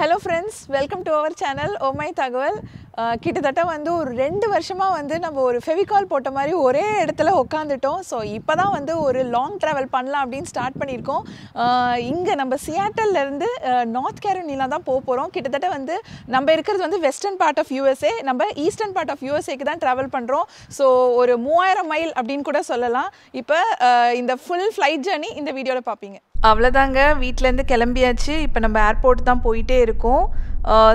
Hello friends, welcome to our channel Oh! My Thagaval. கிட்டத்தட்ட வந்து ஒரு 2 வருஷமா வந்து நம்ம ஒரு ஃபெவிகால் போட்ட மாதிரி ஒரே இடத்துல உட்கார்ந்துட்டோம். சோ இப்பதான் வந்து ஒரு லாங் டிராவல் பண்ணலாம் அப்படிን ஸ்டார்ட் பண்ணிருக்கோம். இங்க நம்ம சியாட்டல்ல இருந்து நார்த் கேரோலினா தான் போக போறோம். கிட்டத்தட்ட வந்து நம்ம இருக்குது வந்து வெஸ்டர்ன் பார்ட் ஆஃப் USA, நம்ம ஈஸ்டர்ன் பார்ட் ஆஃப் USA க்கு தான் டிராவல் பண்றோம். சோ ஒரு 3000 மைல் அப்படிን கூட சொல்லலாம். இப்போ இந்த ফুল flight journey இந்த வீடியோல பாப்பீங்க. அவ்ளோதாங்க, வீட்ல இருந்து கிளம்பியாச்சு. இப்போ நம்ம ஏர்போர்ட் தான் போயிட்டே இருக்கோம்.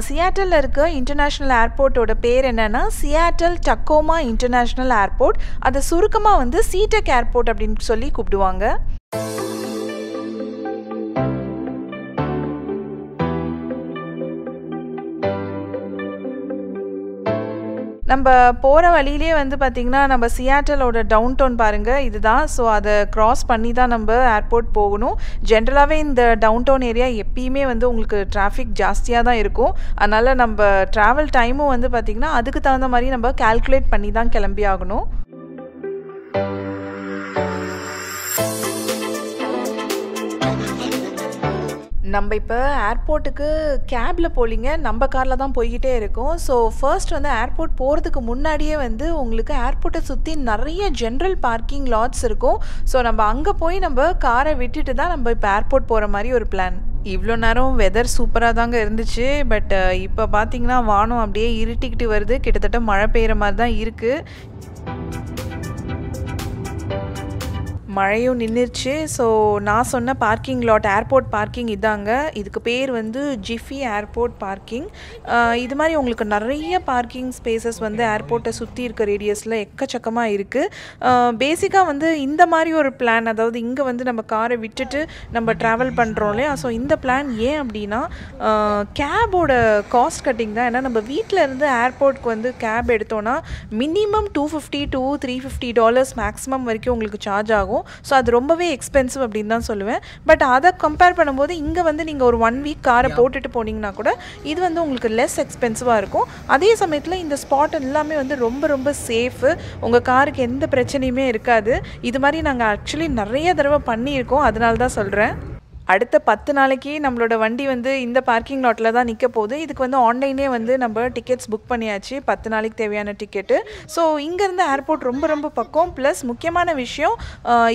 சியாட்டல்ல இருக்க இன்டர்நேஷனல் ஏர்போர்ட்டோட பேர் என்னன்னா சியாட்டல்-டக்கோமா இன்டர்நேஷனல் ஏர்போர்ட். அது சுருக்கமா வந்து சீடெக் ஏர்போர்ட் அப்படின்னு சொல்லி கூப்பிடுவாங்க. நம்ம போகிற வழியிலே வந்து பார்த்திங்கன்னா நம்ம சியாட்டலோட டவுன் டவுன் பாருங்கள், இதுதான். ஸோ அதை க்ராஸ் பண்ணி தான் நம்ம ஏர்போர்ட் போகணும். ஜென்ரலாகவே இந்த டவுன் டவுன் ஏரியா எப்பயுமே வந்து உங்களுக்கு டிராஃபிக் ஜாஸ்தியாக தான் இருக்கும். அதனால் நம்ம ட்ராவல் டைமும் வந்து பார்த்திங்கன்னா அதுக்கு தகுந்த மாதிரி நம்ம கால்குலேட் பண்ணி தான் கிளம்பி ஆகணும். நம்ம இப்போ ஏர்போர்ட்டுக்கு கேபில் போலிங்க, நம்ம காரில் தான் போய்கிட்டே இருக்கோம். ஸோ ஃபர்ஸ்ட் வந்து ஏர்போர்ட் போகிறதுக்கு முன்னாடியே வந்து உங்களுக்கு ஏர்போர்ட்டை சுற்றி நிறைய ஜென்ரல் பார்க்கிங் லாட்ஸ் இருக்கும். ஸோ நம்ம அங்கே போய் நம்ம காரை விட்டுட்டு தான் நம்ம இப்போ ஏர்போர்ட் போகிற மாதிரி ஒரு பிளான். இவ்வளோ நேரம் வெதர் சூப்பராக தாங்க இருந்துச்சு. பட் இப்போ பார்த்திங்கன்னா வானம் அப்படியே இருட்டிக்கிட்டு வருது, கிட்டத்தட்ட மழை பெய்கிற மாதிரி தான் இருக்குது. மழையும் நின்றுச்சு. ஸோ நான் சொன்ன பார்க்கிங் லாட் ஏர்போர்ட் பார்க்கிங் இதாங்க. இதுக்கு பேர் வந்து ஜிஃபி ஏர்போர்ட் பார்க்கிங். இது மாதிரி உங்களுக்கு நிறைய பார்க்கிங் ஸ்பேசஸ் வந்து ஏர்போர்ட்டை சுற்றி இருக்க ரேடியஸில் எக்கச்சக்கமாக இருக்குது. பேசிக்காக வந்து இந்த மாதிரி ஒரு பிளான், அதாவது இங்கே வந்து நம்ம காரை விட்டுட்டு நம்ம ட்ராவல் பண்ணுறோம் இல்லையா, ஸோ இந்த பிளான் ஏன் அப்படின்னா கேபோட காஸ்ட் கட்டிங் தான். ஏன்னா நம்ம வீட்டில் இருந்து ஏர்போர்ட்க்கு வந்து கேப் எடுத்தோன்னா மினிமம் $250 to $350 மேக்ஸிமம் வரைக்கும் உங்களுக்கு சார்ஜ் ஆகும். ஸோ அது ரொம்பவே எக்ஸ்பென்சிவ் அப்படின்னு தான் சொல்லுவேன். பட் அதை கம்பேர் பண்ணும்போது இங்கே வந்து நீங்கள் ஒரு 1 வீக் காரை போட்டுட்டு போனீங்கன்னா கூட இது வந்து உங்களுக்கு லெஸ் எக்ஸ்பென்சிவாக இருக்கும். அதே சமயத்தில் இந்த ஸ்பாட் எல்லாமே வந்து ரொம்ப ரொம்ப சேஃபு, உங்கள் காருக்கு எந்த பிரச்சனையுமே இருக்காது. இது மாதிரி நாங்கள் ஆக்சுவலி நிறைய தடவை பண்ணியிருக்கோம், அதனால தான் சொல்கிறேன். அடுத்த 10 நாளைக்கு நம்மளோட வண்டி வந்து இந்த பார்க்கிங் லாட்டில் தான் நிற்க போகுது. இதுக்கு வந்து ஆன்லைனே வந்து நம்ம டிக்கெட்ஸ் புக் பண்ணியாச்சு, 10 நாளைக்கு தேவையான டிக்கெட்டு. ஸோ இங்கேருந்து ஏர்போர்ட் ரொம்ப ரொம்ப பக்கம். ப்ளஸ் முக்கியமான விஷயம்,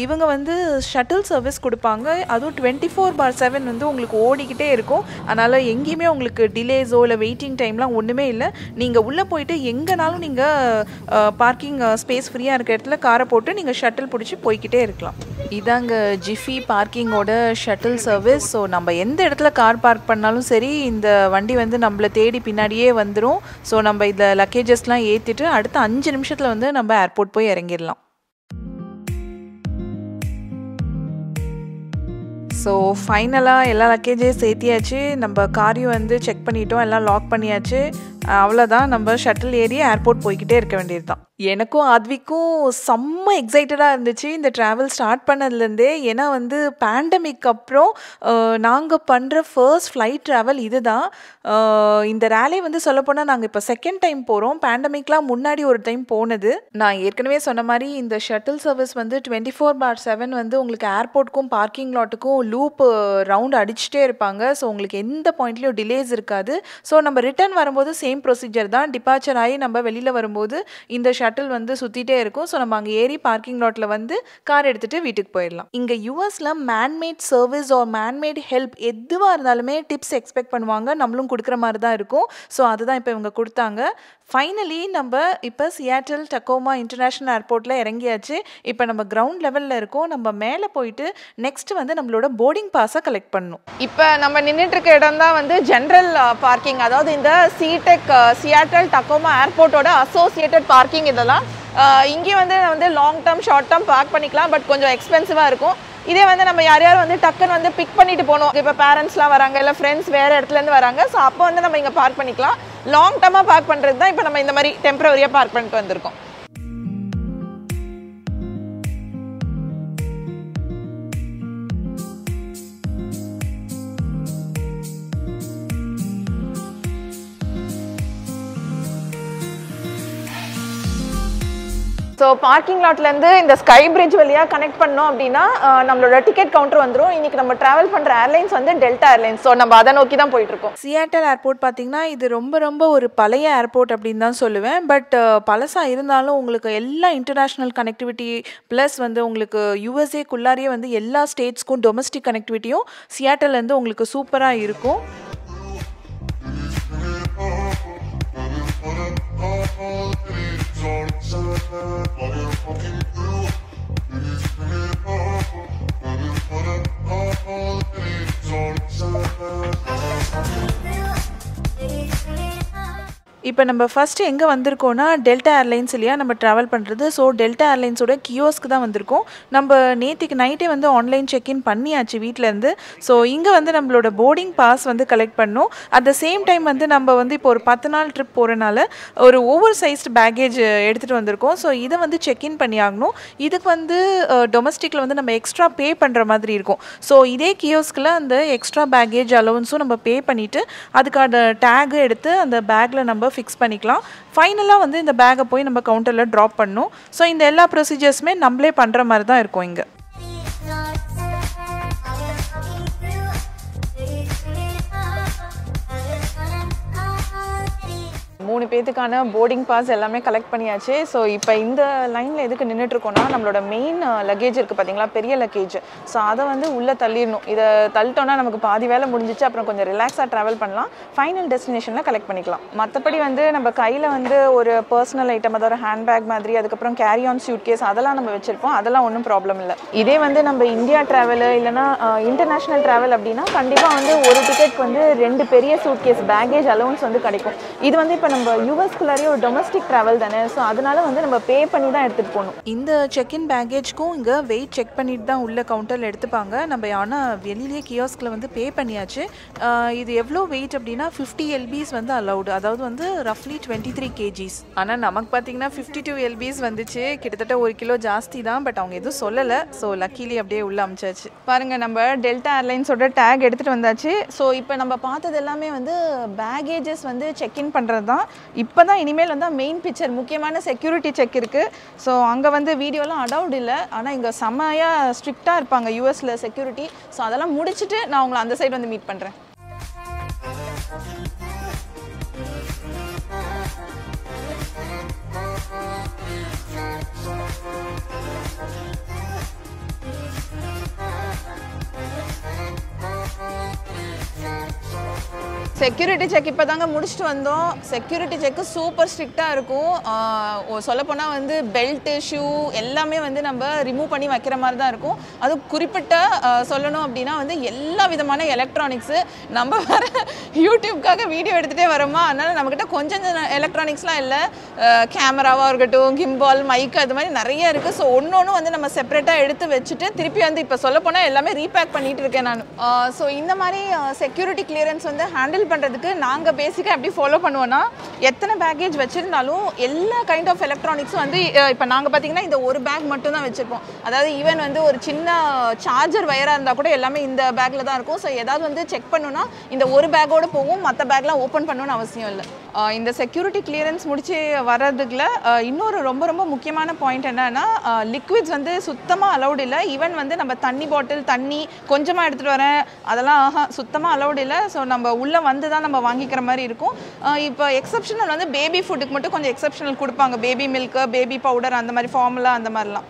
இவங்க வந்து ஷட்டில் சர்வீஸ் கொடுப்பாங்க. அதுவும் 24/7 வந்து உங்களுக்கு ஓடிக்கிட்டே இருக்கும். அதனால் எங்கேயுமே உங்களுக்கு டிலேஸோ இல்லை வெயிட்டிங் டைம்லாம் ஒன்றுமே இல்லை. நீங்கள் உள்ளே போயிட்டு எங்கேனாலும் நீங்கள் பார்க்கிங் ஸ்பேஸ் ஃப்ரீயாக இருக்கிற இடத்துல காரை போட்டு நீங்கள் ஷட்டில் பிடிச்சி போய்கிட்டே இருக்கலாம். இதாங்க ஜிஃபி பார்க்கிங்கோட ஷட்டில் சர்வீஸ். ஸோ நம்ம எந்த இடத்துல கார் பார்க் பண்ணாலும் சரி, இந்த வண்டி வந்து நம்மளை தேடி பின்னாடியே வந்துடும். ஸோ நம்ம இதில் லக்கேஜஸ்லாம் ஏற்றிட்டு அடுத்த 5 நிமிஷத்தில் வந்து நம்ம ஏர்போர்ட் போய் இறங்கிடலாம். ஸோ ஃபைனலாக எல்லா லக்கேஜையும் சேர்த்தியாச்சு, நம்ம காரையும் வந்து செக் பண்ணிட்டோம், எல்லாம் லாக் பண்ணியாச்சு. அவ்வளோதான், நம்ம ஷட்டில் ஏறி ஏர்போர்ட் போய்கிட்டே இருக்க வேண்டியது தான். எனக்கும் ஆத்விக்கும் செம்ம எக்ஸைட்டடாக இருந்துச்சு இந்த ட்ராவல் ஸ்டார்ட் பண்ணதுலேருந்தே. ஏன்னா வந்து பேண்டமிக் அப்புறம் நாங்கள் பண்ணுற ஃபர்ஸ்ட் ஃப்ளைட் ட்ராவல் இது தான். இந்த ரேலே வந்து சொல்லப்போனால் நாங்கள் இப்போ செகண்ட் டைம் போகிறோம், பேண்டமிக்லாம் முன்னாடி ஒரு டைம் போனது. நான் ஏற்கனவே சொன்ன மாதிரி இந்த ஷட்டில் சர்வீஸ் வந்து 24/7 வந்து உங்களுக்கு ஏர்போர்ட்டுக்கும் பார்க்கிங் லாட்டுக்கும் லூப் ரவுண்ட் அடிச்சுட்டே இருப்பாங்க. ஸோ உங்களுக்கு எந்த பாயிண்ட்லேயும் டிலேஸ் இருக்காது. ஸோ நம்ம ரிட்டர்ன் வரும்போது சேம் ப்ரொசீஜர் தான். டிபார்ச்சர் ஆகி நம்ம வெளியில் வரும்போது இந்த ஷட்டில் வந்து சுற்றிட்டே இருக்கும். ஸோ நம்ம அங்கே ஏறி பார்க்கிங் லாட்டில் வந்து கார் எடுத்துகிட்டு வீட்டுக்கு போயிடலாம். இங்கே யூஎஸில் manmade service or manmade help எதுவாக இருந்தாலுமே டிப்ஸ் எக்ஸ்பெக்ட் பண்ணுவாங்க, நம்மளும் கொடுக்குற மாதிரி தான் இருக்கும். ஸோ அதுதான் இப்போ இவங்க கொடுத்தாங்க. ஃபைனலி நம்ம இப்போ சியாட்டல்-டக்கோமா இன்டர்நேஷ்னல் ஏர்போர்ட்டில் இறங்கியாச்சு. இப்போ நம்ம கிரவுண்ட் லெவலில் இருக்கோம். நம்ம மேலே போயிட்டு நெக்ஸ்ட் வந்து நம்மளோட போர்டிங் பாஸை கலெக்ட் பண்ணணும். இப்போ நம்ம நின்றுட்டு இருக்க இடம் தான் வந்து ஜென்ரல் பார்க்கிங், அதாவது இந்த சீடெக் சியாட்டல்-டக்கோமா ஏர்போர்ட்டோட அசோசியேட்டட் பார்க்கிங். இதெல்லாம் இங்கே வந்து வந்து long term short term park பண்ணிக்கலாம், பட் கொஞ்சம் எக்ஸ்பென்சிவாக இருக்கும். இதே வந்து நம்ம யார் வந்து டக்குன்னு வந்து பிக் பண்ணிட்டு போகணும், இப்போ பேரண்ட்ஸ்லாம் வராங்க இல்லை ஃப்ரெண்ட்ஸ் வேறு இடத்துலேருந்து வராங்க, ஸோ அப்போ வந்து நம்ம இங்கே பார்க் பண்ணிக்கலாம். லாங் டேர்மாக பார்க் பண்ணுறது தான் இப்போ நம்ம இந்த மாதிரி டெம்பரவரியாக பார்க் பண்ணிட்டு வந்திருக்கோம். So parking lot lende inda sky bridge valiya connect pannom appadina nammaloda ticket counter vandrum inikku namma travel pandra airlines vande Delta Airlines so namma adha nokki dhaan poittirukom Seattle airport pathina idu romba oru palaya airport appdin dhaan solluven but palasa irundhalum ungalku ella international connectivity plus vande ungalku USA kullariye vande ella states ku domestic connectivity um Seattle lende ungalku super ah irukum இப்போ நம்ம first எங்க வந்திருக்கோம்னா delta airlines இல்லையா நம்ம travel பண்றது so delta ஏர்லைன்ஸோட கியோஸ்க்கு தான் வந்திருக்கோம் நம்ம நேத்திக்கு நைட்டே வந்து ஆன்லைன் செக் இன் பண்ணியாச்சு வீட்ல இருந்து சோ இங்க வந்து நம்மளோட போர்டிங் பாஸ் வந்து கலெக்ட் பண்ணோம் அட் தி சேம் டைம் வந்து நம்ம வந்து இப்போ ஒரு 10 நாள் ட்ரிப் போறனால ஒரு ஓவர் சைஸ்ட் பேக்கேஜ் எடுத்துட்டு வந்திருக்கோம் சோ இத வந்து செக் இன் பண்ணியாகணும் இதுக்கு வந்து டொமஸ்டிக்ல வந்து நம்ம எக்ஸ்ட்ரா பே பண்ற மாதிரி இருக்கும் சோ இதே கியோஸ்க்குல அந்த எக்ஸ்ட்ரா பேக்கேஜ் அலவன்ஸும் நம்ம பே பண்ணிட்டு அதுக்கான டாக் எடுத்து அந்த பேக்ல நம்ம fix பண்ணிக்கலாம் ஃபைனலா வந்து இந்த பேக்கை போய் நம்ம கவுண்டர்ல டிராப் பண்ணனும் சோ இந்த எல்லா ப்ரொசீஜர்ஸ்மே நம்மளே பண்ற மாதிரி தான் இருக்கும் இங்க மூணு பேத்துக்கான boarding pass எல்லாமே கலெக்ட் பண்ணியாச்சு சோ இப்போ இந்த லைன்ல எதுக்கு நின்னுட்டு இருக்கோம்னா நம்மளோட மெயின் லக்கேஜ் இருக்கு பாத்தீங்களா பெரிய லக்கேஜ் சோ அத வந்து உள்ள தள்ளிரணும் இத தள்ளிட்டோம்னா நமக்கு பாதி வேளை முடிஞ்சிச்சு அப்புறம் கொஞ்சம் ரிலாக்ஸா டிராவல் பண்ணலாம் ஃபைனல் டெஸ்டினேஷன்ல கலெக்ட் பண்ணிக்கலாம் மத்தபடி வந்து நம்ம கையில வந்து ஒரு पर्सनल ஐட்டம் அதாவது ஹேண்ட் பேக் மாதிரி அதுக்கு அப்புறம் கேரி ஆன் சூட்கேஸ் அதெல்லாம் நம்ம வெச்சிருப்போம் அதெல்லாம் ஒண்ணும் ப்ராப்ளம் இல்ல இதே வந்து நம்ம இந்தியா டிராவல் இல்லனா இன்டர்நேஷனல் டிராவல் அப்படினா கண்டிப்பா வந்து ஒரு டிக்கெட் வந்து ரெண்டு பெரிய சூட்கேஸ் பேக்கேஜ் அலவன்ஸ் வந்து கிடைக்கும் இது வந்து நம்ம US குள்ளாரியே ஒரு டொமஸ்டிக் டிராவல் தானே சோ அதனால வந்து நம்ம பே பண்ணி தான் எடுத்துட்டு போணும் இந்த செக் இன் பேக்கேஜ்க்கும் இங்க weight செக் பண்ணிட்டு தான் உள்ள கவுண்டர்ல எடுத்துப்பாங்க நம்ம ஆனா வெளியிலே கியோஸ்க்ல வந்து பே பண்ணியாச்சு இது எவ்ளோ weight அப்படினா 50 lbs வந்து allowed அதாவது வந்து roughly 23 kg ஆனா நமக்கு பாத்தீங்கன்னா 52 lbs வந்துச்சு கிட்டத்தட்ட 1 kg ಜಾಸ್ತಿ தான் பட் அவங்க எதுவும் சொல்லல சோ லக்கிலி அப்படியே உள்ள அம்ச்சாச்சு பாருங்க நம்ம டெல்டா ஏர்லைன்ஸோட டாக் எடுத்துட்டு வந்தாச்சு சோ இப்போ நம்ம பார்த்தது எல்லாமே வந்து பேக்கேजेस வந்து செக் இன் பண்றது தான் இப்பதான் இனிமேல் வந்து மெயின் பிக்சர் முக்கியமான செக்யூரிட்டி செக் இருக்கு சோ அங்க வந்து வீடியோலாம் அலவுட் இல்ல ஆனா இங்க சமயா ஸ்ட்ரிக்ட்டா இருப்பாங்க யுஎஸ்ல செக்யூரிட்டி சோ அதெல்லாம் முடிச்சிட்டு நான் உங்களை அந்த சைடு வந்து மீட் பண்றேன் செக்யூரிட்டி செக் இப்போ தாங்க முடிச்சிட்டு வந்தோம் செக்யூரிட்டி செக் சூப்பர் ஸ்ட்ரிக்ட்டா இருக்கும் சொல்லப்போனா வந்து பெல்ட் ஷூ எல்லாமே வந்து நம்ம ரிமூவ் பண்ணி வைக்கிற மாதிரி தான் இருக்கும் அது குறிப்பிட்ட சொல்லணும் அப்படினா வந்து எல்லா விதமான எலக்ட்ரானிக்ஸ் நம்ம வேற யூடியூப்காக வீடியோ எடுத்துட்டே வரோமா அதனால நம்மகிட்ட கொஞ்சம் எலக்ட்ரானிக்ஸ்லாம் இல்ல கேமராவா இருக்கட்டும் கிம்பால் மைக் அது மாதிரி நிறைய இருக்கு சோ ஒவ்வொண்ணு வந்து நம்ம செப்பரேட்டா எடுத்து வச்சிட்டு திருப்பி வந்து இப்போ சொல்லப்போனா எல்லாமே ரீபேக் பண்ணிட்டு இருக்கேன் நான் சோ இந்த மாதிரி செக்யூரிட்டி கிளியரன்ஸ் வந்து ஹேண்டில் பண்றதுக்கு நாங்க பேசிக்கா அப்படியே ஃபாலோ பண்ணுவோம்னா எத்தனை பேக்கேஜ் வச்சிருந்தாலும் எல்லா கைண்ட் ஆஃப் எலக்ட்ரானிக்ஸ் வந்து இப்போ நாங்க பாத்தீங்கன்னா இந்த ஒரு பேக் மட்டும் தான் வச்சிருப்போம் அதாவது ஈவன் வந்து ஒரு சின்ன சார்ஜர் வயரா இருந்தா கூட எல்லாமே இந்த பேக்ல தான் இருக்கும் சோ ஏதாவது வந்து செக் பண்ணனும்னா இந்த ஒரு பேக்கோட போகும் மற்ற பேக்லாம் ஓபன் பண்ணனும்னு அவசியம் இல்லை இந்த செக்யூரிட்டி கிளியரன்ஸ் முடிச்சு வர்றதுக்குள்ள இன்னொரு ரொம்ப ரொம்ப முக்கியமான பாயிண்ட் என்னன்னா லிக்விட்ஸ் வந்து சுத்தமா அலௌட் இல்லை ஈவன் வந்து நம்ம தண்ணி பாட்டில் தண்ணி கொஞ்சமா எடுத்துட்டு வரேன் அதெல்லாம் சுத்தமா அலௌட் இல்லை ஸோ நம்ம உள்ள வந்து தான் நம்ம வாங்கிக்கிற மாதிரி இருக்கும் இப்போ எக்ஸப்ஷனல் வந்து பேபி ஃபுட்டுக்கு மட்டும் கொஞ்சம் எக்ஸப்ஷனல் கொடுப்பாங்க பேபி மில்க் பேபி பவுடர் அந்த மாதிரி ஃபார்முலா அந்த மாதிரிலாம்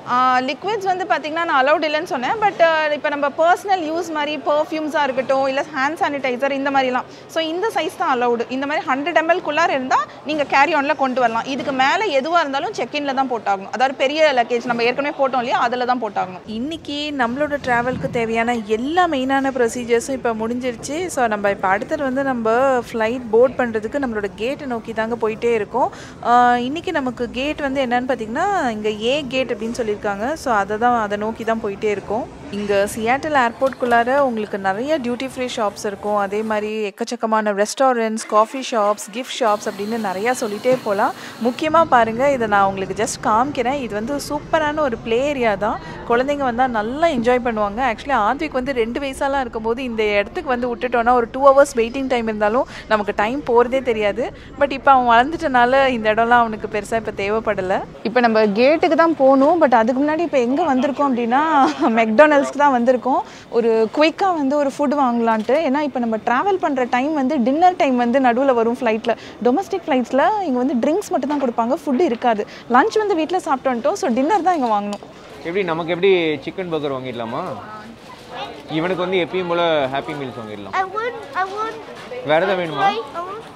லிக்விட்ஸ் வந்து பார்த்தீங்கன்னா நான் அலௌட் இல்லைன்னு சொன்னேன் பட் இப்போ நம்ம பர்சனல் யூஸ் மாதிரி பர்ஃப்யூம்ஸாக இருக்கட்டும் இல்லை ஹேண்ட் சானிடைசர் இந்த மாதிரிலாம் ஸோ இந்த சைஸ் தான் அலௌடு இந்த மாதிரி 100 ml இருந்தா நீங்க கேரி ஆன்ல கொண்டு வரலாம் இதுக்கு மேல எதுவா இருந்தாலும் செக் இன்ல தான் போட்டாகணும் அதாவது பெரிய லக்கேஜ் நம்ம ஏற்கனவே போட்டோம் இல்லையா அதுல தான் போட்டாகணும் இன்னைக்கு நம்மளோட டிராவலுக்கு தேவையான எல்லா மெயினான ப்ரொசீஜர்ஸும் இப்போ முடிஞ்சிருச்சு ஸோ நம்ம இப்போ அடுத்தது வந்து நம்ம ஃப்ளைட் போர்ட் பண்றதுக்கு நம்மளோட கேட்டை நோக்கி தாங்க போயிட்டே இருக்கோம் இன்னைக்கு நமக்கு கேட் வந்து என்னன்னு பார்த்தீங்கன்னா இங்க ஏ கேட் அப்படின்னு சொல்லியிருக்காங்க ஸோ அதை நோக்கி தான் போயிட்டே இருக்கும் In Seattle Airport, there are duty-free shops, restaurants, coffee shops, gift shops, just calm. This is a super play area. You enjoy it. Actually, Advik is 2 hours waiting time. But now, McDonald's. One quick food வாங்கலாம்ட்டு ஏனா இப்ப நம்ம travel பண்ற time dinner time நடுவுல வரும் flightல domestic flightsல இங்க drinks மட்டும் தான் கொடுப்பாங்க food இருக்காது lunch வீட்ல சாப்பிட்டோம் so dinner தான் இங்க வாங்கணும் எப்படி நமக்கு எப்படி chicken burger வாங்கிடலாமா இவனுக்கு எப்பவும் போல happy meals வாங்கிடலாம் I want வேற ஏதாவது வேணுமா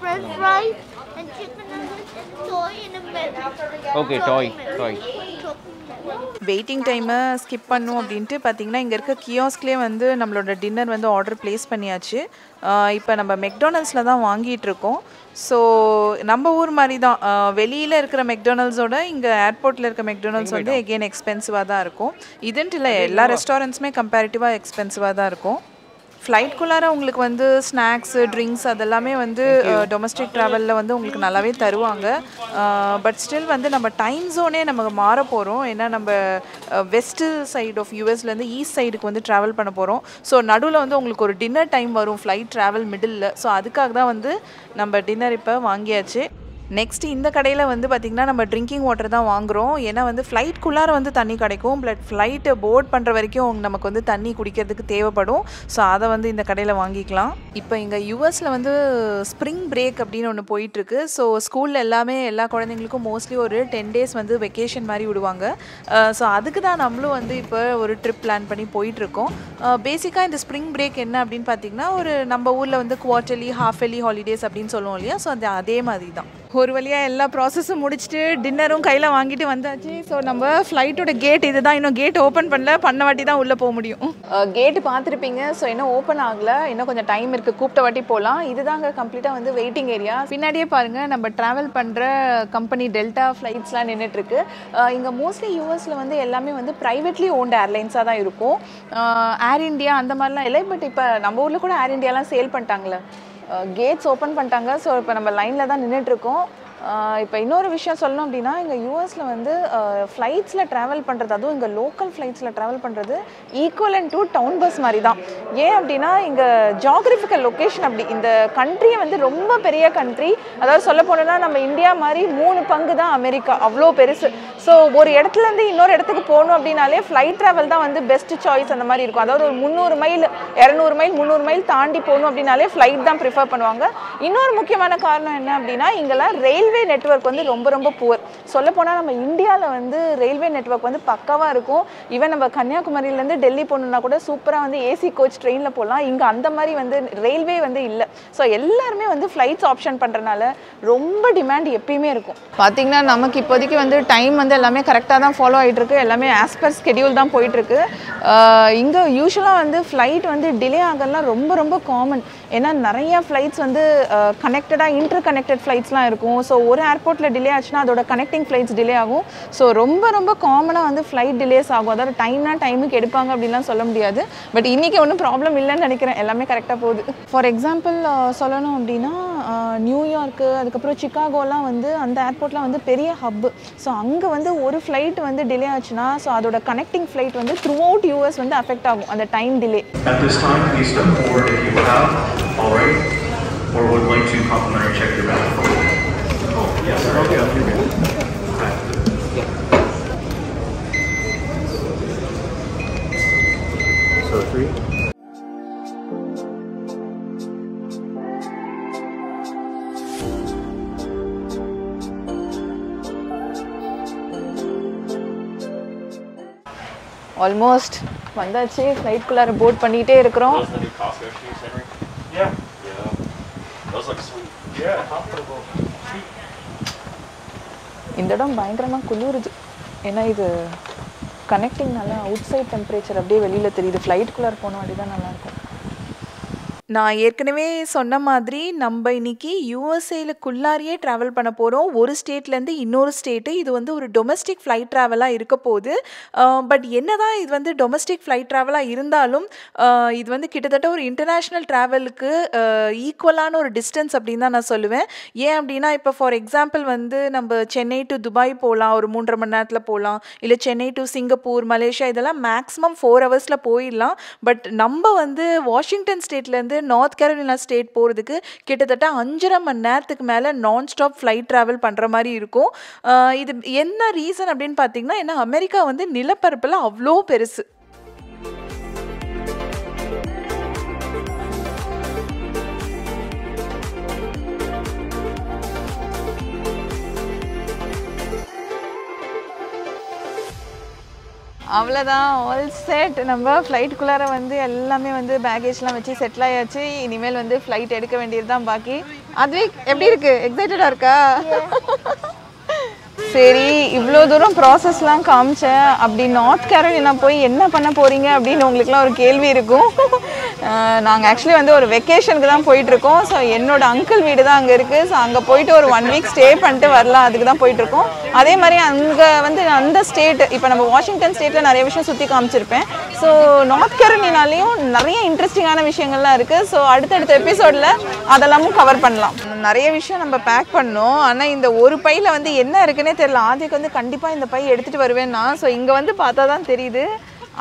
french fries and chicken nuggets and toy and a milk okay toy waiting time skip பண்ணனும் அப்படினு பாத்தீங்கன்னா இங்க இருக்க கியோஸ்க்லயே நம்மளோட டின்னர் ஆர்டர் பிளேஸ் பண்ணியாச்சு இப்போ நம்ம McDonald's-ல தான் வாங்கிட்டு இருக்கோம் சோ நம்ம ஊர் மாதிரி தான் வெளியில இருக்கிற McDonald's-ஓட இங்க ஏர்போர்ட்ல இருக்க McDonald's again expensive-ஆ தான் இருக்கும் இதுன்றில்ல எல்லா ரெஸ்டாரண்ட்ஸ்மே comparative-ஆ expensive-ஆ தான் இருக்கும் flight குள்ளார உங்களுக்கு snacks drinks அதெல்லாம் domestic travel ல உங்களுக்கு நல்லாவே தருவாங்க but still நம்ம time zone நமக்கு மாற போறோம் ஏன்னா நம்ம west side of US ல east side க்கு travel பண்ண போறோம் so நடுவுல உங்களுக்கு ஒரு dinner time வரும் flight travel middle ல so அதுக்காக தான் நம்ம dinner இப்ப வாங்கியாச்சு Next, in the kadaiyila we drinking water தான் வாங்குறோம் ஏனா flight குள்ளார தண்ணி கிடைக்கும் but flight board பண்ற வரைக்கும் நமக்கு தண்ணி குடிக்கிறதுக்கு தேவைப்படும் சோ அத இந்த கடையில வாங்கிக்கலாம் இப்போ இங்க US ல spring break அப்படினு ஒன்னு போயிட்டு இருக்கு சோ ஸ்கூல்ல எல்லாமே எல்லா குழந்தைகளுக்கும் mostly ஒரு 10 days vacation மாதிரி விடுவாங்க சோ அதுக்கு தான் நம்மளும் இப்போ ஒரு trip plan பண்ணி போயிட்டு இருக்கோம் basically இந்த spring break என்ன அப்படினு பாத்தீங்கன்னா ஒரு நம்ம ஊர்ல quarterly half yearly holidays அப்படினு சொல்லுவோம் இல்லையா சோ அதே மாதிரி தான் ஒரு வழியா எல்லா process-உம் முடிச்சிட்டு டின்னரும் கையில வாங்கிட்டு வந்தாச்சு சோ நம்ம flight-ஓட கேட் இதுதான் இன்னும் கேட் ஓபன் பண்ணல பண்ணவாட்டி தான் உள்ள போக முடியும் கேட் பாத்திருப்பீங்க சோ இன்னும் ஓபன் ஆகல இன்னும் கொஞ்சம் டைம் இருக்கு கூப்ட வாட்டி போலாம் இதுதாங்க கம்ப்ளீட்டா வெயிட்டிங் ஏரியா பின்னாடியே பாருங்க நம்ம டிராவல் பண்ற கம்பெனி டெல்டா flights-லாம் நின்னுட்டு இருக்கு இங்க mostly US-ல எல்லாமே privately owned airlines-ஆ தான் இருக்கும் ஏர் இந்தியா அந்த மாதிரிலாம் இல்லை பட் இப்ப நம்ம ஊர்ல கூட ஏர் இந்தியாலாம் சேல் பண்ணிட்டாங்களே gates open பண்ணிட்டாங்க சோ இப்போ நம்ம லைன்ல தான் நின்னுட்டு இருக்கோம் இப்போ இன்னொரு விஷயம் சொல்லணும் அப்படினா இங்க US-ல flights-ல travel பண்றது அதுவும் இங்க local flights-ல travel பண்றது equivalent to town bus மாதிரி தான் ஏன் அப்படினா இங்க geographical location அப்படி இந்த country ரொம்ப பெரிய country அதாவது சொல்ல போனா நம்ம இந்தியா மாதிரி 3 பங்கு தான் அமெரிக்கா அவ்ளோ பெருசு சோ ஒரு இடத்துல இருந்து இன்னொரு இடத்துக்கு போணும் அப்படினாலே flight travel தான் best choice அந்த மாதிரி இருக்கும் அதாவது 300 மைல் 200 மைல் 300 மைல் தாண்டி போணும் அப்படினாலே flight தான் prefer பண்ணுவாங்க இன்னொரு முக்கியமான காரணம் என்ன அப்படினா இங்கல railway network ரொம்ப poor சொல்ல போனா நம்ம இந்தியால railway network பக்கவா இருக்கும் ஈவன் நம்ம கன்னியாகுமரியில இருந்து டெல்லி போணும்னா கூட சூப்பரா AC coach trainல போலாம் இங்க அந்த மாதிரி railway இல்ல சோ எல்லாரும் flights option பண்றனால ரொம்ப demand எப்பவுமே இருக்கும் பாத்தீங்கன்னா நமக்கு இப்போதைக்கு time எல்லாமே கரெக்ட்டா தான் ஃபாலோ ஆயிட்டு இருக்கு எல்லாமே as per schedule தான் போயிட்டு இருக்கு இங்க யூசுவலா flight delay ஆகறலாம் ரொம்ப common ஏனா நிறைய flights connected-ஆ interconnected flights-லாம் இருக்கும் so ஒரு airport-ல delay ஆச்சுனா அதோட connecting flights delay ஆகும் so ரொம்ப common-ஆ flight delays ஆகும் அதாவது டைம்னா டைமுக்கு எடுப்பாங்க அப்படிலாம் சொல்ல முடியாது பட் இன்னைக்கு ஒண்ணும் problem இல்லன்னு நினைக்கிறேன் எல்லாமே கரெக்ட்டா போகுது for example சொல்லணும் அப்படினா நியூயார்க் அதுக்கு அப்புறம் சிகாகோலாம் அந்த airport-ல பெரிய hub so அங்க ஒரு flight delay ஆச்சுனா so அதோட connecting flight throughout US affect ஆகும் அந்த time delay at this time please step forward if you have already or would like to complimentary check your bag. Oh, yes, sir. Okay, I'll be good. Okay. Yeah. So, 3. Almost. வந்தாச்சு flight குள்ளார board பண்ணிட்டே இருக்கோம். Yeah. Those look sweet. Yeah, comfortable. இந்த இடம் பயங்கரமா குளிருது. ஏனா இது connecting outside temperature அப்படியே வெளியில தெரியுது. flight குள்ள போறோம் அப்படிதான் நல்லா இருக்கும். நான் ஏற்கனவே சொன்ன மாதிரி நம்ம இன்னைக்கு USA-க்குள்ளாரியே ட்ராவல் பண்ண போகிறோம். ஒரு ஸ்டேட்லேருந்து இன்னொரு ஸ்டேட்டு. இது வந்து ஒரு டொமஸ்டிக் ஃப்ளைட் ட்ராவலாக இருக்க போகுது. பட் என்ன தான் இது வந்து டொமஸ்டிக் ஃப்ளைட் ட்ராவலாக இருந்தாலும் இது வந்து கிட்டத்தட்ட ஒரு இன்டர்நேஷ்னல் ட்ராவலுக்கு ஈக்குவலான ஒரு டிஸ்டன்ஸ் அப்படின்னு தான் நான் சொல்லுவேன். ஏன் அப்படின்னா இப்போ ஃபார் எக்ஸாம்பிள் வந்து நம்ம சென்னை டு துபாய் போகலாம், ஒரு 3.5 மணி நேரத்தில் போகலாம். இல்லை சென்னை டு சிங்கப்பூர், மலேசியா இதெல்லாம் மேக்ஸிமம் 4 ஹவர்ஸில் போயிடலாம். பட் நம்ம வந்து வாஷிங்டன் ஸ்டேட்லேருந்து நார்த் கேரோலினா ஸ்டேட் போகிறதுக்கு கிட்டத்தட்ட 5.5 மணி நேரத்துக்கு மேலே நான் ஸ்டாப் ஃப்ளைட் ட்ராவல் பண்ணுற மாதிரி இருக்கும். இது என்ன ரீசன் அப்படின்னு பார்த்தீங்கன்னா, ஏன்னா அமெரிக்கா வந்து நிலப்பரப்பில் அவ்வளோ பெருசு. அவ்வளோதான், ஆல் செட். நம்ம ஃப்ளைட்டுக்குள்ளார வந்து எல்லாமே வந்து பேகேஜ்லாம் வச்சு செட்டில் ஆகியாச்சு. இனிமேல் வந்து ஃப்ளைட் எடுக்க வேண்டியது தான் பாக்கி. அதுவே எப்படி இருக்குது, எக்ஸைட்டடாக இருக்கா? சரி, இவ்வளோ தூரம் ப்ராசஸ்லாம் காமிச்சேன். அப்படி நார்த் கேரோலினா போய் என்ன பண்ண போகிறீங்க அப்படின்னு உங்களுக்குலாம் ஒரு கேள்வி இருக்கும். நாங்கள் ஆக்சுவலி வந்து ஒரு வெக்கேஷனுக்கு தான் போயிட்டுருக்கோம். ஸோ என்னோடய அங்கிள் வீடு தான் அங்கே இருக்குது. ஸோ அங்கே போயிட்டு ஒரு 1 வீக் ஸ்டே பண்ணிட்டு வரலாம், அதுக்கு தான் போயிட்டுருக்கோம். அதே மாதிரி அங்கே வந்து அந்த ஸ்டேட், இப்போ நம்ம வாஷிங்டன் ஸ்டேட்டில் நிறைய விஷயம் சுற்றி காமிச்சிருப்பேன். ஸோ நார்த் கேரோலினாலேயும் நிறைய இன்ட்ரெஸ்டிங்கான விஷயங்கள்லாம் இருக்குது. ஸோ அடுத்தடுத்த எபிசோடில் அதெல்லாமும் கவர் பண்ணலாம். நிறைய விஷயம் நம்ம பேக் பண்ணோம். ஆனால் இந்த ஒரு பையில் வந்து என்ன இருக்குன்னே தெரியல. ஆதிக்கு வந்து கண்டிப்பாக இந்த பை எடுத்துகிட்டு வருவேன்னா, ஸோ இங்கே வந்து பார்த்தா தான் தெரியுது.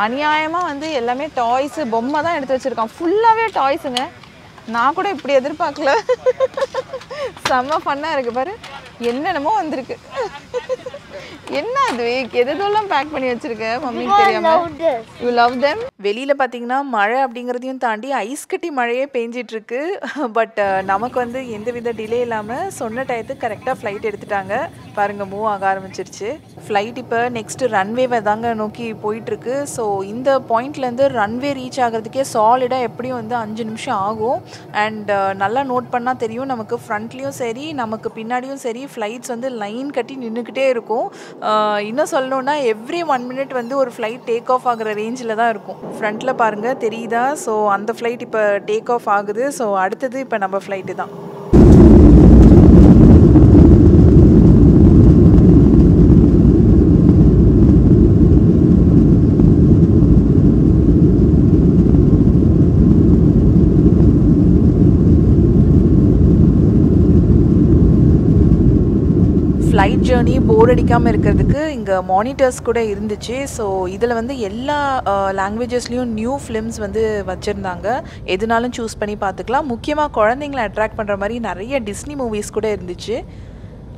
அநியாயமாக வந்து எல்லாமே டாய்ஸு, பொம்மை தான் எடுத்து வச்சுருக்கான். ஃபுல்லாகவே டாய்ஸுங்க. நான் கூட இப்படி எதிர்பார்க்கல. செம்ம ஃபன்னாக இருக்குது பாரு. என்னென்னமோ வந்திருக்கு. என்ன அது எதெல்லாம் பேக் பண்ணி வச்சிருக்கேன் மம்மிக்கு தெரியாம. வெளியில் பார்த்தீங்கன்னா மழை அப்படிங்கிறதையும் தாண்டி ஐஸ் கட்டி மழையே பெஞ்சிட்டு இருக்கு. பட் நமக்கு வந்து எந்தவித டிலே இல்லாமல் சொன்ன டயத்துக்கு கரெக்டாக ஃப்ளைட் எடுத்துட்டாங்க. பாருங்க, மூவ் ஆக ஆரம்பிச்சிருச்சு ஃப்ளைட். இப்போ நெக்ஸ்ட் ரன்வேவை தாங்க நோக்கி போயிட்டு இருக்கு. ஸோ இந்த பாயிண்ட்லேருந்து ரன்வே ரீச் ஆகிறதுக்கே சாலிடாக எப்படியும் வந்து 5 நிமிஷம் ஆகும். அண்ட் நல்லா நோட் பண்ணால் தெரியும், நமக்கு ஃப்ரண்ட்லேயும் சரி நமக்கு பின்னாடியும் சரி ஃப்ளைட்ஸ் வந்து லைன் கட்டி நின்றுக்கிட்டே இருக்கும். இன்னும் சொல்லணுன்னா எவ்ரி 1 மினிட் வந்து ஒரு ஃப்ளைட் டேக் ஆஃப் ஆகிற ரேஞ்சில் தான் இருக்கும். ஃப்ரண்ட்டில் பாருங்கள் தெரியுதா? ஸோ அந்த ஃப்ளைட் இப்போ டேக் ஆஃப் ஆகுது. ஸோ அடுத்தது இப்போ நம்ம ஃப்ளைட்டு தான். ஃப்ளைட் ஜேர்னி போர் அடிக்காமல் இருக்கிறதுக்கு இங்கே மானிட்டர்ஸ் கூட இருந்துச்சு. ஸோ இதில் வந்து எல்லா லாங்குவேஜஸ்லேயும் நியூ ஃபிலிம்ஸ் வந்து வச்சுருந்தாங்க. எதுனாலும் சூஸ் பண்ணி பார்த்துக்கலாம். முக்கியமாக குழந்தைங்களை அட்ராக்ட் பண்ணுற மாதிரி நிறைய டிஸ்னி மூவிஸ் கூட இருந்துச்சு.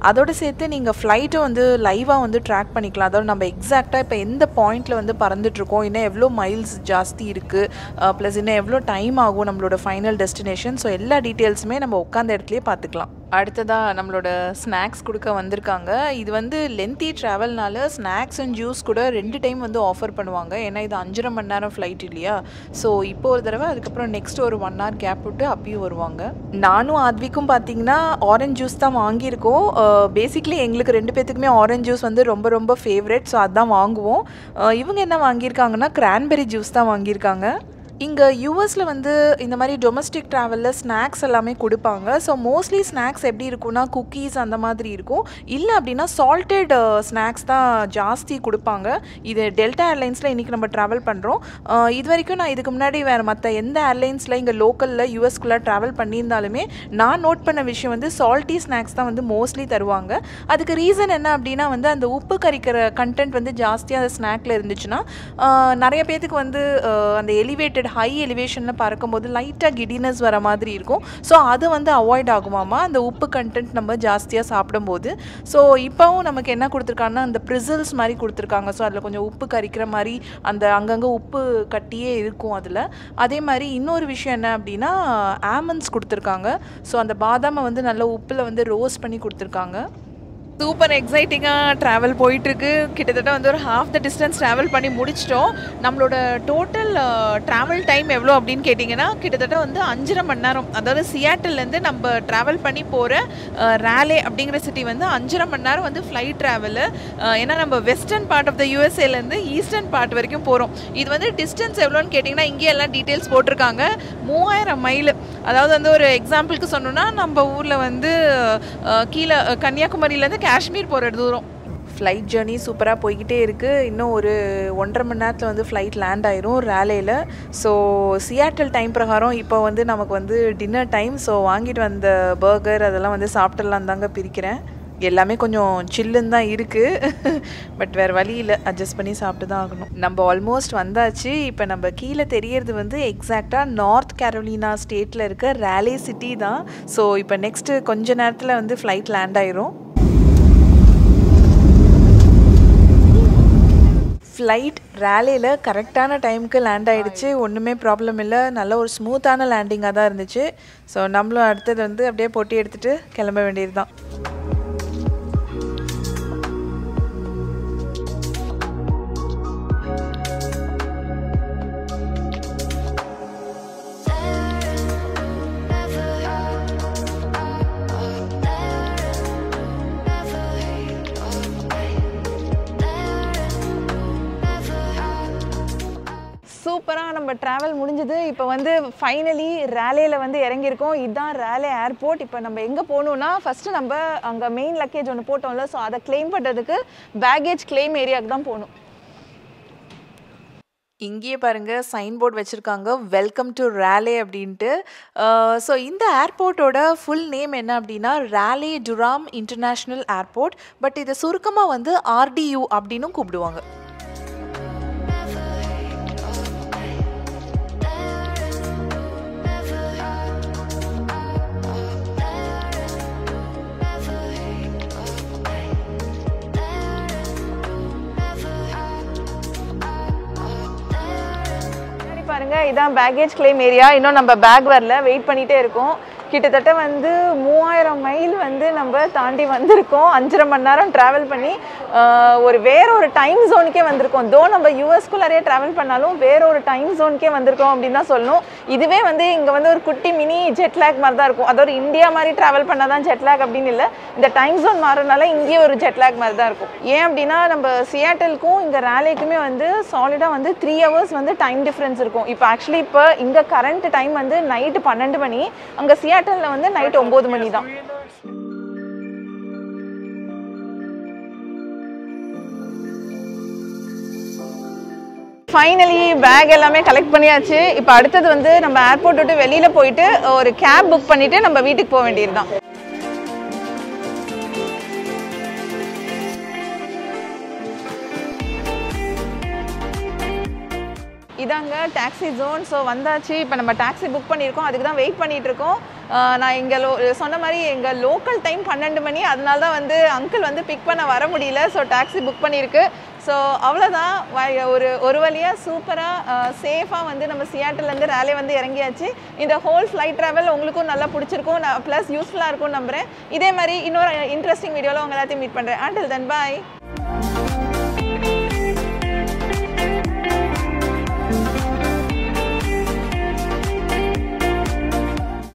அதோடு சேர்த்து நீங்கள் ஃப்ளைட்டை வந்து லைவாக வந்து ட்ராக் பண்ணிக்கலாம். அதோட நம்ம எக்ஸாக்டாக இப்போ எந்த பாயிண்டில் வந்து பறந்துட்டுருக்கோம், இன்னும் எவ்வளோ மைல்ஸ் ஜாஸ்தி இருக்குது, ப்ளஸ் இன்னும் எவ்வளோ டைம் ஆகும் நம்மளோட ஃபைனல் டெஸ்டினேஷன். ஸோ எல்லா டீட்டெயில்ஸுமே நம்ம உட்காந்த இடத்துலையே பார்த்துக்கலாம். அடுத்ததாக நம்மளோட ஸ்நாக்ஸ் கொடுக்க வந்திருக்காங்க. இது வந்து லென்த்தி ட்ராவல்னால ஸ்நாக்ஸ் அண்ட் ஜூஸ் கூட 2 டைம் வந்து ஆஃபர் பண்ணுவாங்க. ஏன்னா இது 5.5 மணி நேரம் ஃப்ளைட் இல்லையா. ஸோ இப்போ ஒரு தடவை, அதுக்கப்புறம் நெக்ஸ்ட் ஒரு 1 ஹவர் கேப் விட்டு அப்பயும் வருவாங்க. நானும் ஆத்விக்கும் பார்த்தீங்கன்னா ஆரஞ்ச் ஜூஸ் தான் வாங்கியிருக்கோம். பேசிக்லி எங்களுக்கு 2 பேர்த்துக்குமே ஆரஞ்ச் ஜூஸ் வந்து ரொம்ப ரொம்ப ஃபேவரட். ஸோ அதுதான் வாங்குவோம். இவங்க என்ன வாங்கியிருக்காங்கன்னா கிரான்பெரி ஜூஸ் தான் வாங்கியிருக்காங்க. இங்கே யூஎஸில் வந்து இந்த மாதிரி டொமஸ்டிக் ட்ராவலில் ஸ்நாக்ஸ் எல்லாமே கொடுப்பாங்க. ஸோ மோஸ்ட்லி ஸ்நாக்ஸ் எப்படி இருக்குன்னா குக்கீஸ் அந்த மாதிரி இருக்கும். இல்லை அப்படின்னா சால்டட் ஸ்நாக்ஸ் தான் ஜாஸ்தி கொடுப்பாங்க. இது டெல்டா ஏர்லைன்ஸில் இன்றைக்கி நம்ம ட்ராவல் பண்ணுறோம். இது வரைக்கும் நான் இதுக்கு முன்னாடி வேறு மற்ற எந்த ஏர்லைன்ஸில் இங்கே லோக்கலில் யூஎஸ்குள்ளே ட்ராவல் பண்ணியிருந்தாலுமே நான் நோட் பண்ண விஷயம் வந்து சால்ட்டி ஸ்நாக்ஸ் தான் வந்து மோஸ்ட்லி தருவாங்க. அதுக்கு ரீசன் என்ன அப்படின்னா வந்து அந்த உப்பு கறிக்கிற கண்டென்ட் வந்து ஜாஸ்தியாக அந்த ஸ்நாக்கில் இருந்துச்சுன்னா நிறைய பேர்த்துக்கு வந்து அந்த எலிவேட்டட் ஹை எலிவேஷனில் பறக்கும்போது லைட்டாக கிடினஸ் வர மாதிரி இருக்கும். ஸோ அது வந்து அவாய்ட் ஆகுமாமா அந்த உப்பு கண்டென்ட் நம்ம ஜாஸ்தியாக சாப்பிடும்போது. ஸோ இப்போவும் நமக்கு என்ன கொடுத்துருக்காங்கன்னா அந்த ப்ரிசல்ஸ் மாதிரி கொடுத்துருக்காங்க. ஸோ அதில் கொஞ்சம் உப்பு கறிக்கிற மாதிரி அந்த அங்கங்கே உப்பு கட்டியே இருக்கும் அதில். அதே மாதிரி இன்னொரு விஷயம் என்ன அப்படின்னா ஆமண்ட்ஸ் கொடுத்துருக்காங்க. ஸோ அந்த பாதாமை வந்து நல்லா உப்பில் வந்து ரோஸ்ட் பண்ணி கொடுத்துருக்காங்க. Super exciting travel போயிட்டு இருக்கு கிட்டத்தட்ட வந்து ஒரு half the distance travel பண்ணி முடிச்சிட்டோம் நம்மளோட total travel time எவ்வளவு அப்படினு கேட்டிங்கனா கிட்டத்தட்ட வந்து 5.5 மணி நேரம் அதாவது சியாட்டில்ல இருந்து நம்ம travel பண்ணி போற ராலே அப்படிங்கற சிட்டி வந்து 5.5 மணி நேரம் வந்து flight travel ஏனா நம்ம western part of the USA ல இருந்து eastern part வரைக்கும் போறோம் இது வந்து distance எவ்வளவுன்னு கேட்டிங்கனா இங்க எல்லாம் details போட்டுருக்காங்க 3000 மைல் அதாவது வந்து ஒரு example க்கு சொன்னோம்னா நம்ம ஊர்ல வந்து கீழ கன்னியாகுமரியில இருந்து Kashmir போறது தூரம் flight journey super ah poigite irukku inno oru 1.5 மணி நேரத்துல வந்து flight land ஆயிரும் ராலேல so Seattle time பிரகாரம் இப்போ வந்து நமக்கு வந்து dinner time so வாங்கிட்டு வந்த burger அதெல்லாம் வந்து சாப்பிட்டலாம் தாங்க பிரிக்கிறேன் எல்லாமே கொஞ்சம் சில்லுன்னு தான் இருக்கு பட் வேற வழி இல்ல அட்ஜஸ்ட் பண்ணி சாப்பிட்டு தான் ஆகணும் நம்ம ஆல்மோஸ்ட் வந்தாச்சு இப்போ நம்ம கீழ தெரியிறது வந்து எக்ஸாக்ட்டா நார்த் கரோலினா ஸ்டேட்ல இருக்க ராலே சிட்டி தான் சோ இப்போ நெக்ஸ்ட் கொஞ்ச நேரத்துல வந்து flight land ஆயிரும் flight ராலேல கரெக்ட்டான டைம்க்கு லேண்ட் ஆயிடுச்சு ஒண்ணுமே problem இல்ல நல்ல ஒரு ஸ்மூத்தான லேண்டிங்கா தான் இருந்துச்சு சோ நம்மளும் அடுத்து வந்து அப்படியே போட்டி எடுத்துட்டு கிளம்ப வேண்டியதுதான் Travel முடிஞ்சது இப்போ வந்து ஃபைனலி ராலேல வந்து இறங்கி இருக்கோம் இதான் ராலே ஏர்போர்ட் இப்போ நம்ம எங்க போணும்னா ஃபர்ஸ்ட் நம்ம அங்க மெயின் லக்கேஜ் ஒன்னு போட்டோம்ல சோ அத க்ளைம் பண்றதுக்கு பேக்கேஜ் க்ளைம் ஏரியாக்கு தான் போணும் இங்கே பாருங்க சைன் போர்டு வச்சிருக்காங்க வெல்கம் டு ராலே அப்படினு சோ இந்த ஏர்போர்ட்டோட ফুল நேம் என்ன அப்படினா Raleigh Durham international airport but இத சுருக்கமா வந்து RDU அப்படினும் கூப்பிடுவாங்க இதான் பேக்கேஜ் கிளைம் ஏரியா இன்னும் நம்ம பேக் வரல வெயிட் பண்ணிட்டே இருக்கோம் கிட்டத்தட்ட வந்து 3000 மைல் வந்து நம்ம தாண்டி வந்திருக்கோம் 5.5 மணி நேரம் டிராவல் பண்ணி ஒரு வேற ஒரு டைம் ஜோனுக்கே வந்திருக்கோம் தோ நம்ம US குள்ளரே டிராவல் பண்ணாலும் வேற ஒரு டைம் ஜோனுக்கே வந்திருக்கோம் அப்படி தான் சொல்லணும் இதுவே வந்து இங்க வந்து ஒரு குட்டி மினி ஜெட் லாக் மாதிரி தான் இருக்கும் அதாவது இந்தியா மாதிரி டிராவல் பண்ணா தான் ஜெட் லாக் அப்படின இல்ல இந்த டைம் ஜோன் மாறனால இங்கே ஒரு ஜெட் லாக் மாதிரி தான் இருக்கும் ஏன் அப்படினா நம்ம சியாட்டிலுக்கும் இங்க ராலேக்குமே வந்து சாலிடா வந்து 3 hours வந்து டைம் டிஃபரன்ஸ் இருக்கும் இப்போ एक्चुअली இப்போ இங்க கரண்ட் டைம் வந்து நைட் 12 மணி அங்க சியாட்டல்ல வந்து நைட் 9 மணி தான் ஃபைனலி பேக் எல்லாமே கலெக்ட் பண்ணியாச்சு இப்போ அடுத்து வந்து நம்ம ஏர்போர்ட் விட்டு வெளியில போயிட்டு ஒரு கேப் புக் பண்ணிட்டு நம்ம வீட்டுக்கு போக வேண்டியதுதான் இதாங்க டாக்ஸி ஜோன் சோ வந்தாச்சு இப்போ நம்ம டாக்ஸி புக் பண்ணிருக்கோம் அதுக்கு தான் வெயிட் பண்ணிட்டு இருக்கோம் நான் இங்க சொன்ன மாதிரி எங்க லோக்கல் டைம் 12 மணி அதனால தான் வந்து அங்கிள் வந்து பிக் பண்ண வர முடியல சோ டாக்ஸி புக் பண்ணிருக்கு சோ அவ்வளவுதான் ஒரு வழியா சூப்பரா சேஃபா வந்து நம்ம சியாட்டில்ல இருந்து ராலே வந்து இறங்கியாச்சு இந்த ஹோல் ஃப்ளைட் டிராவல் உங்களுக்கு நல்லா பிடிச்சிருக்கும் ப்ளஸ் யூஸ்ஃபுல்லா இருக்கும் நம்புறேன் இதே மாதிரி இன்னொரு இன்ட்ரஸ்டிங் வீடியோல உங்க எல்லாத்தையும் மீட் பண்றேன் until then bye